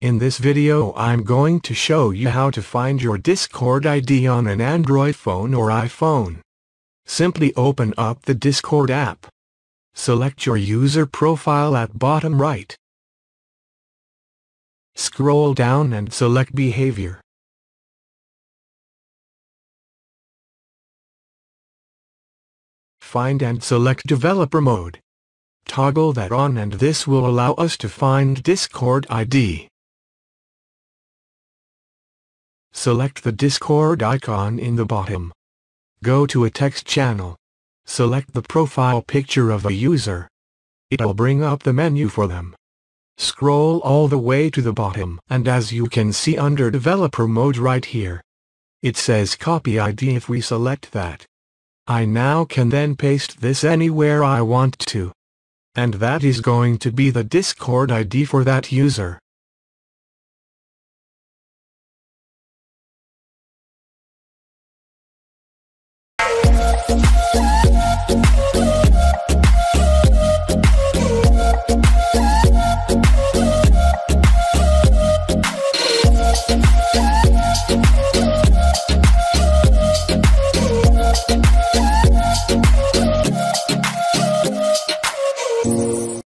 In this video I'm going to show you how to find your Discord ID on an Android phone or iPhone. Simply open up the Discord app. Select your user profile at bottom right. Scroll down and select Behavior. Find and select Developer Mode. Toggle that on and this will allow us to find Discord ID. Select the Discord icon in the bottom. Go to a text channel. Select the profile picture of a user. It'll bring up the menu for them. Scroll all the way to the bottom and as you can see under Developer Mode right here, it says Copy ID if we select that. I now can then paste this anywhere I want to. And that is going to be the Discord ID for that user.